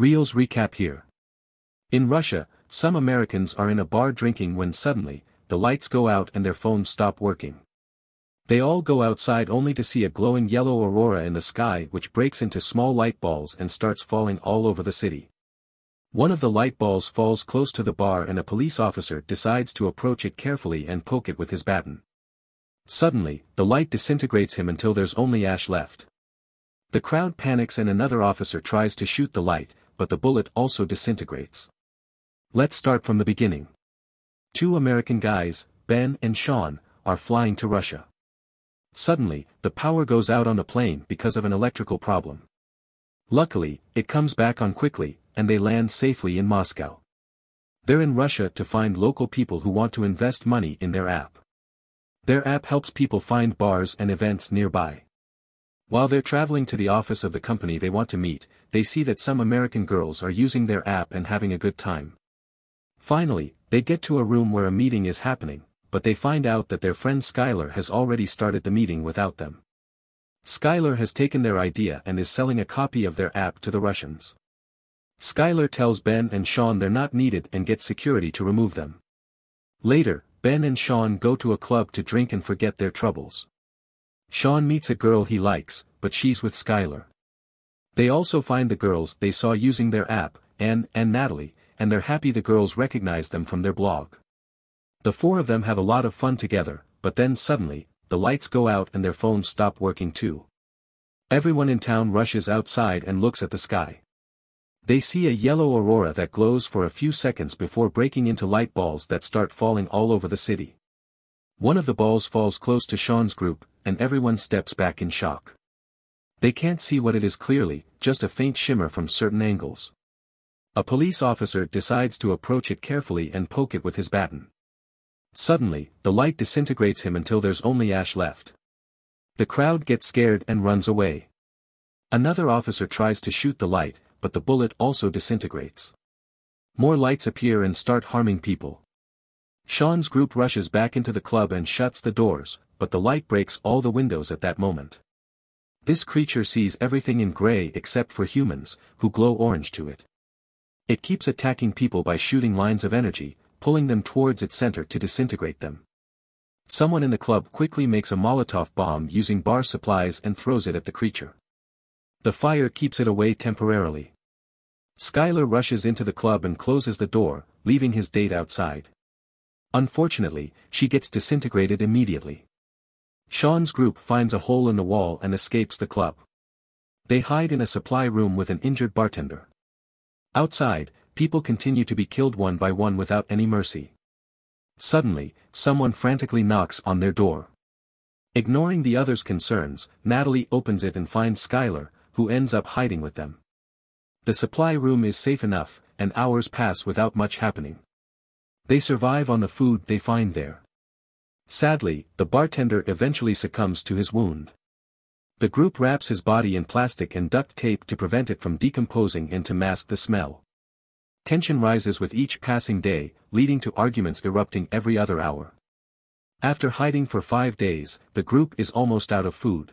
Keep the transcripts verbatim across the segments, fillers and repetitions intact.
Reels recap here. In Russia, some Americans are in a bar drinking when suddenly, the lights go out and their phones stop working. They all go outside only to see a glowing yellow aurora in the sky which breaks into small light balls and starts falling all over the city. One of the light balls falls close to the bar and a police officer decides to approach it carefully and poke it with his baton. Suddenly, the light disintegrates him until there's only ash left. The crowd panics and another officer tries to shoot the light, but the bullet also disintegrates. Let's start from the beginning. Two American guys, Ben and Sean, are flying to Russia. Suddenly, the power goes out on the plane because of an electrical problem. Luckily, it comes back on quickly, and they land safely in Moscow. They're in Russia to find local people who want to invest money in their app. Their app helps people find bars and events nearby. While they're traveling to the office of the company they want to meet, they see that some American girls are using their app and having a good time. Finally, they get to a room where a meeting is happening, but they find out that their friend Skylar has already started the meeting without them. Skylar has taken their idea and is selling a copy of their app to the Russians. Skylar tells Ben and Sean they're not needed and gets security to remove them. Later, Ben and Sean go to a club to drink and forget their troubles. Sean meets a girl he likes, but she's with Skylar. They also find the girls they saw using their app, Anne and Natalie, and they're happy the girls recognize them from their blog. The four of them have a lot of fun together, but then suddenly, the lights go out and their phones stop working too. Everyone in town rushes outside and looks at the sky. They see a yellow aurora that glows for a few seconds before breaking into light balls that start falling all over the city. One of the balls falls close to Sean's group, and everyone steps back in shock. They can't see what it is clearly, just a faint shimmer from certain angles. A police officer decides to approach it carefully and poke it with his baton. Suddenly, the light disintegrates him until there's only ash left. The crowd gets scared and runs away. Another officer tries to shoot the light, but the bullet also disintegrates. More lights appear and start harming people. Sean's group rushes back into the club and shuts the doors, but the light breaks all the windows at that moment. This creature sees everything in gray except for humans, who glow orange to it. It keeps attacking people by shooting lines of energy, pulling them towards its center to disintegrate them. Someone in the club quickly makes a Molotov bomb using bar supplies and throws it at the creature. The fire keeps it away temporarily. Skylar rushes into the club and closes the door, leaving his date outside. Unfortunately, she gets disintegrated immediately. Sean's group finds a hole in the wall and escapes the club. They hide in a supply room with an injured bartender. Outside, people continue to be killed one by one without any mercy. Suddenly, someone frantically knocks on their door. Ignoring the others' concerns, Natalie opens it and finds Skylar, who ends up hiding with them. The supply room is safe enough, and hours pass without much happening. They survive on the food they find there. Sadly, the bartender eventually succumbs to his wound. The group wraps his body in plastic and duct tape to prevent it from decomposing and to mask the smell. Tension rises with each passing day, leading to arguments erupting every other hour. After hiding for five days, the group is almost out of food.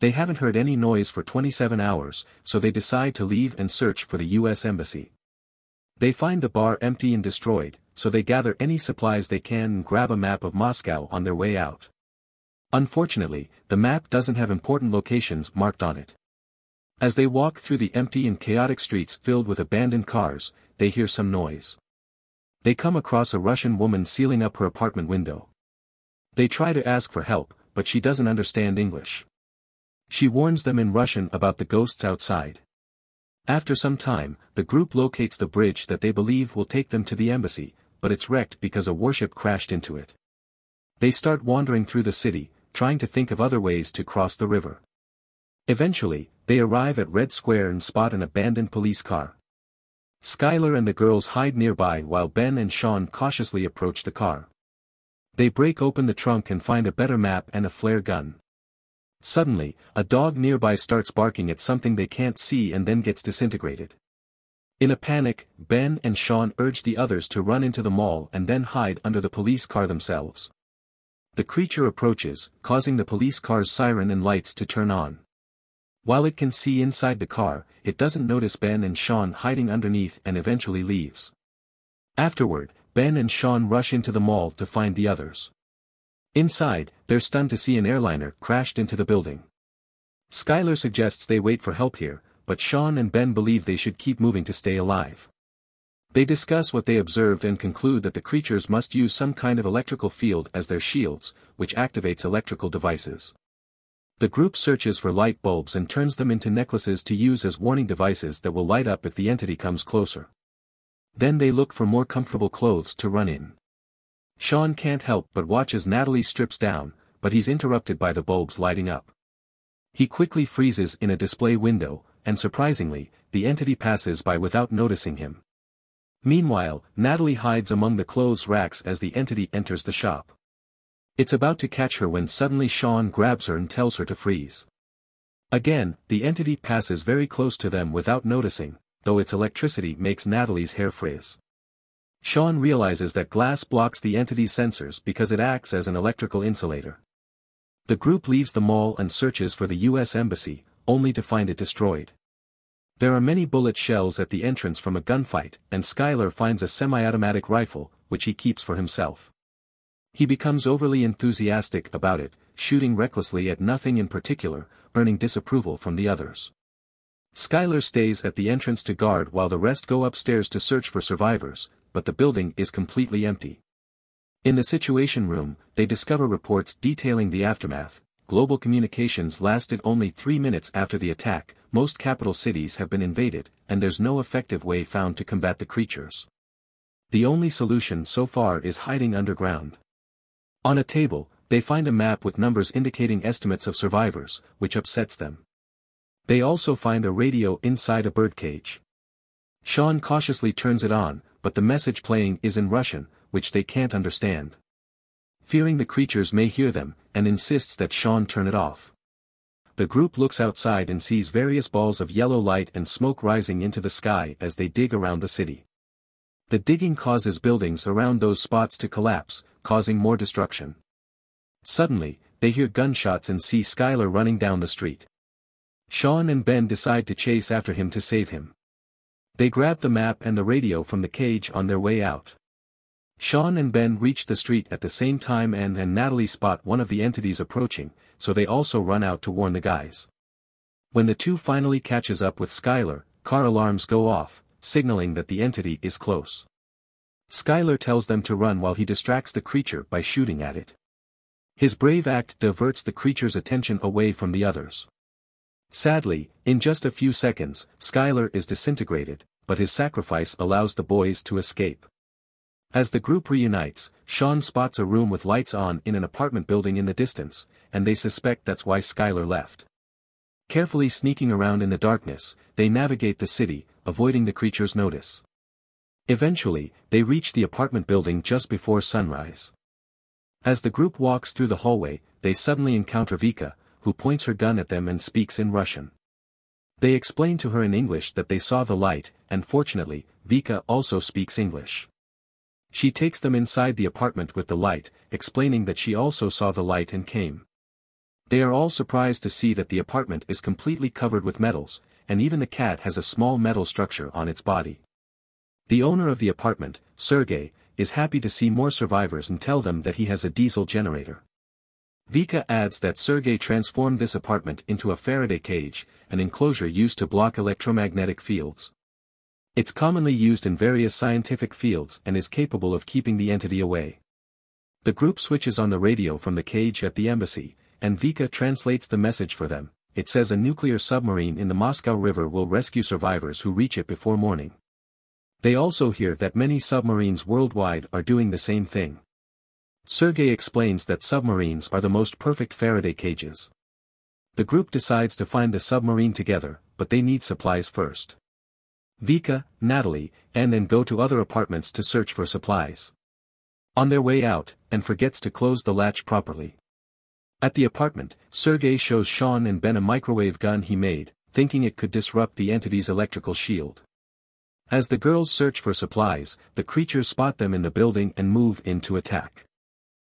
They haven't heard any noise for twenty-seven hours, so they decide to leave and search for the U S Embassy. They find the bar empty and destroyed, so they gather any supplies they can and grab a map of Moscow on their way out. Unfortunately, the map doesn't have important locations marked on it. As they walk through the empty and chaotic streets filled with abandoned cars, they hear some noise. They come across a Russian woman sealing up her apartment window. They try to ask for help, but she doesn't understand English. She warns them in Russian about the ghosts outside. After some time, the group locates the bridge that they believe will take them to the embassy, but it's wrecked because a warship crashed into it. They start wandering through the city, trying to think of other ways to cross the river. Eventually, they arrive at Red Square and spot an abandoned police car. Skylar and the girls hide nearby while Ben and Sean cautiously approach the car. They break open the trunk and find a better map and a flare gun. Suddenly, a dog nearby starts barking at something they can't see and then gets disintegrated. In a panic, Ben and Sean urge the others to run into the mall and then hide under the police car themselves. The creature approaches, causing the police car's siren and lights to turn on. While it can see inside the car, it doesn't notice Ben and Sean hiding underneath and eventually leaves. Afterward, Ben and Sean rush into the mall to find the others. Inside, they're stunned to see an airliner crashed into the building. Skylar suggests they wait for help here, but Sean and Ben believe they should keep moving to stay alive. They discuss what they observed and conclude that the creatures must use some kind of electrical field as their shields, which activates electrical devices. The group searches for light bulbs and turns them into necklaces to use as warning devices that will light up if the entity comes closer. Then they look for more comfortable clothes to run in. Sean can't help but watch as Natalie strips down, but he's interrupted by the bulbs lighting up. He quickly freezes in a display window, and surprisingly, the entity passes by without noticing him. Meanwhile, Natalie hides among the clothes racks as the entity enters the shop. It's about to catch her when suddenly Sean grabs her and tells her to freeze. Again, the entity passes very close to them without noticing, though its electricity makes Natalie's hair frizz. Sean realizes that glass blocks the entity's sensors because it acts as an electrical insulator. The group leaves the mall and searches for the U S Embassy, only to find it destroyed. There are many bullet shells at the entrance from a gunfight, and Skylar finds a semi-automatic rifle, which he keeps for himself. He becomes overly enthusiastic about it, shooting recklessly at nothing in particular, earning disapproval from the others. Skylar stays at the entrance to guard while the rest go upstairs to search for survivors, but the building is completely empty. In the Situation Room, they discover reports detailing the aftermath. Global communications lasted only three minutes after the attack, most capital cities have been invaded, and there's no effective way found to combat the creatures. The only solution so far is hiding underground. On a table, they find a map with numbers indicating estimates of survivors, which upsets them. They also find a radio inside a birdcage. Sean cautiously turns it on, but the message playing is in Russian, which they can't understand. Fearing the creatures may hear them, and insists that Sean turn it off. The group looks outside and sees various balls of yellow light and smoke rising into the sky as they dig around the city. The digging causes buildings around those spots to collapse, causing more destruction. Suddenly, they hear gunshots and see Skylar running down the street. Sean and Ben decide to chase after him to save him. They grab the map and the radio from the cage on their way out. Sean and Ben reach the street at the same time and and Natalie spot one of the entities approaching, so they also run out to warn the guys. When the two finally catches up with Skylar, car alarms go off, signaling that the entity is close. Skylar tells them to run while he distracts the creature by shooting at it. His brave act diverts the creature's attention away from the others. Sadly, in just a few seconds, Skylar is disintegrated, but his sacrifice allows the boys to escape. As the group reunites, Sean spots a room with lights on in an apartment building in the distance, and they suspect that's why Skylar left. Carefully sneaking around in the darkness, they navigate the city, avoiding the creature's notice. Eventually, they reach the apartment building just before sunrise. As the group walks through the hallway, they suddenly encounter Vika, who points her gun at them and speaks in Russian. They explain to her in English that they saw the light, and fortunately, Vika also speaks English. She takes them inside the apartment with the light, explaining that she also saw the light and came. They are all surprised to see that the apartment is completely covered with metals, and even the cat has a small metal structure on its body. The owner of the apartment, Sergei, is happy to see more survivors and tell them that he has a diesel generator. Vika adds that Sergei transformed this apartment into a Faraday cage, an enclosure used to block electromagnetic fields. It's commonly used in various scientific fields and is capable of keeping the entity away. The group switches on the radio from the cage at the embassy, and Vika translates the message for them. It says a nuclear submarine in the Moscow River will rescue survivors who reach it before morning. They also hear that many submarines worldwide are doing the same thing. Sergei explains that submarines are the most perfect Faraday cages. The group decides to find the submarine together, but they need supplies first. Vika, Natalie, and then go to other apartments to search for supplies. On their way out, and forgets to close the latch properly. At the apartment, Sergei shows Sean and Ben a microwave gun he made, thinking it could disrupt the entity's electrical shield. As the girls search for supplies, the creatures spot them in the building and move in to attack.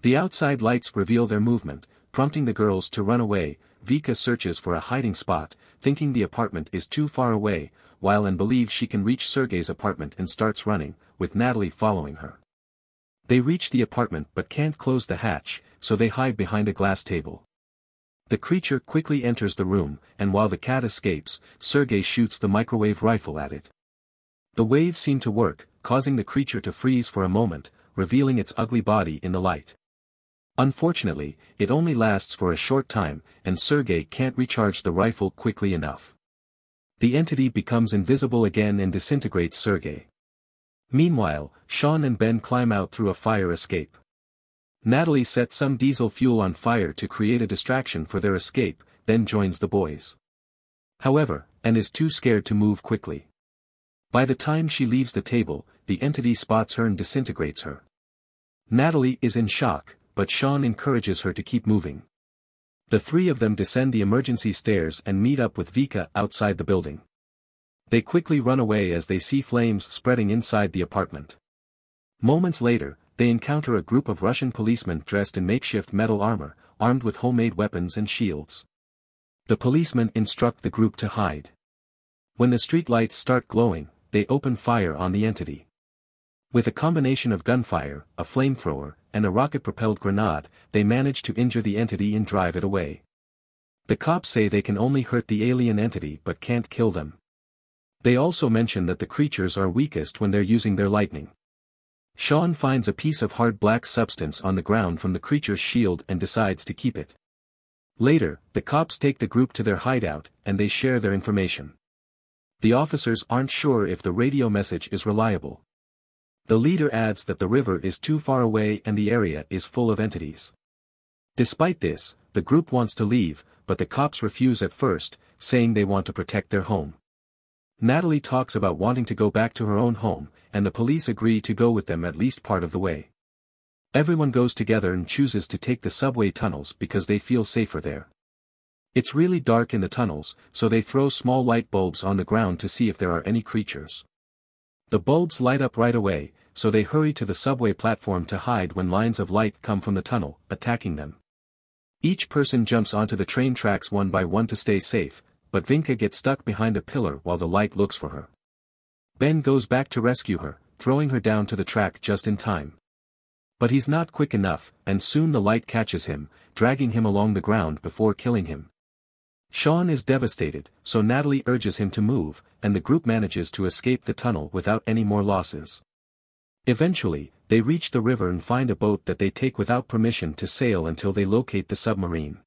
The outside lights reveal their movement, prompting the girls to run away. Vika searches for a hiding spot, thinking the apartment is too far away, while Anne believes she can reach Sergey's apartment and starts running, with Natalie following her. They reach the apartment but can't close the hatch, so they hide behind a glass table. The creature quickly enters the room, and while the cat escapes, Sergey shoots the microwave rifle at it. The waves seem to work, causing the creature to freeze for a moment, revealing its ugly body in the light. Unfortunately, it only lasts for a short time, and Sergey can't recharge the rifle quickly enough. The entity becomes invisible again and disintegrates Sergey. Meanwhile, Sean and Ben climb out through a fire escape. Natalie sets some diesel fuel on fire to create a distraction for their escape, then joins the boys. However, Anne is too scared to move quickly. By the time she leaves the table, the entity spots her and disintegrates her. Natalie is in shock, but Sean encourages her to keep moving. The three of them descend the emergency stairs and meet up with Vika outside the building. They quickly run away as they see flames spreading inside the apartment. Moments later, they encounter a group of Russian policemen dressed in makeshift metal armor, armed with homemade weapons and shields. The policemen instruct the group to hide. When the street lights start glowing, they open fire on the entity. With a combination of gunfire, a flamethrower, and a rocket-propelled grenade, they manage to injure the entity and drive it away. The cops say they can only hurt the alien entity but can't kill them. They also mention that the creatures are weakest when they're using their lightning. Sean finds a piece of hard black substance on the ground from the creature's shield and decides to keep it. Later, the cops take the group to their hideout, and they share their information. The officers aren't sure if the radio message is reliable. The leader adds that the river is too far away and the area is full of entities. Despite this, the group wants to leave, but the cops refuse at first, saying they want to protect their home. Natalie talks about wanting to go back to her own home, and the police agree to go with them at least part of the way. Everyone goes together and chooses to take the subway tunnels because they feel safer there. It's really dark in the tunnels, so they throw small light bulbs on the ground to see if there are any creatures. The bulbs light up right away, so they hurry to the subway platform to hide when lines of light come from the tunnel, attacking them. Each person jumps onto the train tracks one by one to stay safe, but Vinka gets stuck behind a pillar while the light looks for her. Ben goes back to rescue her, throwing her down to the track just in time. But he's not quick enough, and soon the light catches him, dragging him along the ground before killing him. Sean is devastated, so Natalie urges him to move, and the group manages to escape the tunnel without any more losses. Eventually, they reach the river and find a boat that they take without permission to sail until they locate the submarine.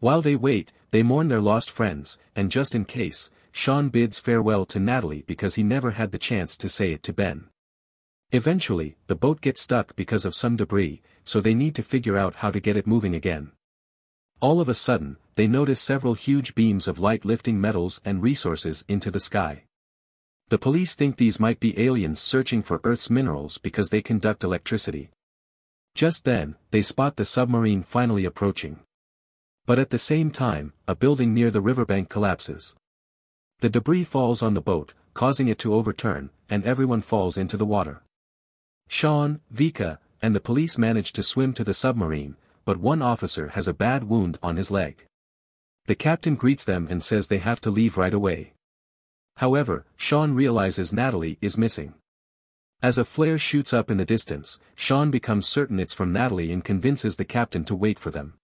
While they wait, they mourn their lost friends, and just in case, Sean bids farewell to Natalie because he never had the chance to say it to Ben. Eventually, the boat gets stuck because of some debris, so they need to figure out how to get it moving again. All of a sudden, they notice several huge beams of light lifting metals and resources into the sky. The police think these might be aliens searching for Earth's minerals because they conduct electricity. Just then, they spot the submarine finally approaching. But at the same time, a building near the riverbank collapses. The debris falls on the boat, causing it to overturn, and everyone falls into the water. Sean, Vika, and the police manage to swim to the submarine, but one officer has a bad wound on his leg. The captain greets them and says they have to leave right away. However, Sean realizes Natalie is missing. As a flare shoots up in the distance, Sean becomes certain it's from Natalie and convinces the captain to wait for them.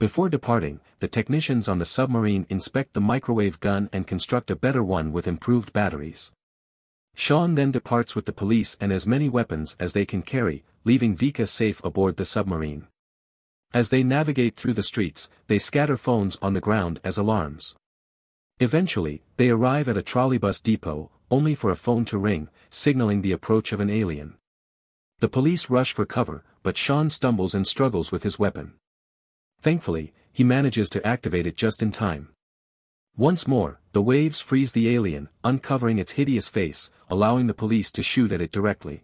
Before departing, the technicians on the submarine inspect the microwave gun and construct a better one with improved batteries. Sean then departs with the police and as many weapons as they can carry, leaving Vika safe aboard the submarine. As they navigate through the streets, they scatter phones on the ground as alarms. Eventually, they arrive at a trolleybus depot, only for a phone to ring, signaling the approach of an alien. The police rush for cover, but Sean stumbles and struggles with his weapon. Thankfully, he manages to activate it just in time. Once more, the waves freeze the alien, uncovering its hideous face, allowing the police to shoot at it directly.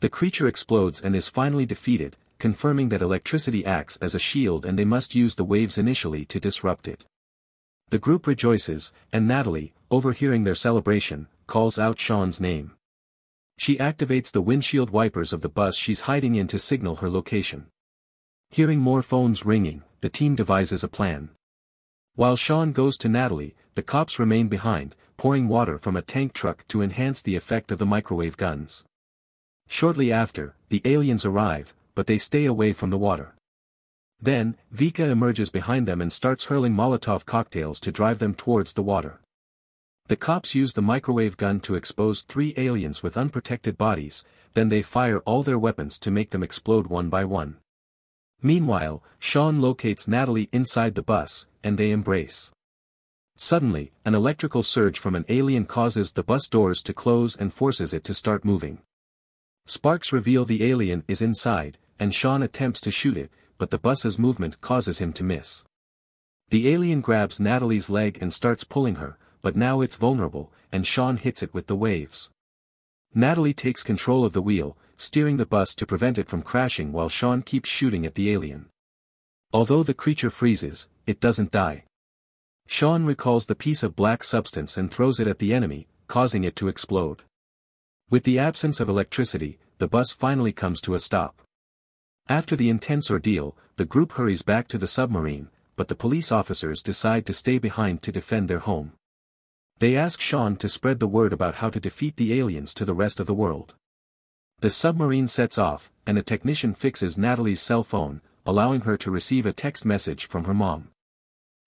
The creature explodes and is finally defeated, confirming that electricity acts as a shield and they must use the waves initially to disrupt it. The group rejoices, and Natalie, overhearing their celebration, calls out Sean's name. She activates the windshield wipers of the bus she's hiding in to signal her location. Hearing more phones ringing, the team devises a plan. While Sean goes to Natalie, the cops remain behind, pouring water from a tank truck to enhance the effect of the microwave guns. Shortly after, the aliens arrive, but they stay away from the water. Then, Vika emerges behind them and starts hurling Molotov cocktails to drive them towards the water. The cops use the microwave gun to expose three aliens with unprotected bodies, then they fire all their weapons to make them explode one by one. Meanwhile, Sean locates Natalie inside the bus, and they embrace. Suddenly, an electrical surge from an alien causes the bus doors to close and forces it to start moving. Sparks reveal the alien is inside, and Sean attempts to shoot it, but the bus's movement causes him to miss. The alien grabs Natalie's leg and starts pulling her, but now it's vulnerable, and Sean hits it with the waves. Natalie takes control of the wheel, steering the bus to prevent it from crashing while Sean keeps shooting at the alien. Although the creature freezes, it doesn't die. Sean recalls the piece of black substance and throws it at the enemy, causing it to explode. With the absence of electricity, the bus finally comes to a stop. After the intense ordeal, the group hurries back to the submarine, but the police officers decide to stay behind to defend their home. They ask Sean to spread the word about how to defeat the aliens to the rest of the world. The submarine sets off, and a technician fixes Natalie's cell phone, allowing her to receive a text message from her mom.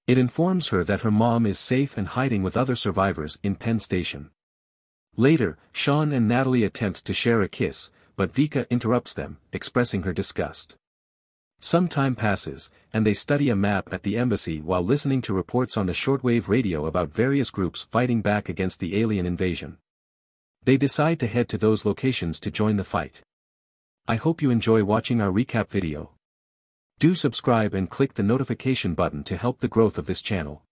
It informs her that her mom is safe and hiding with other survivors in Penn Station. Later, Sean and Natalie attempt to share a kiss, but Vika interrupts them, expressing her disgust. Some time passes, and they study a map at the embassy while listening to reports on the shortwave radio about various groups fighting back against the alien invasion. They decide to head to those locations to join the fight. I hope you enjoy watching our recap video. Do subscribe and click the notification button to help the growth of this channel.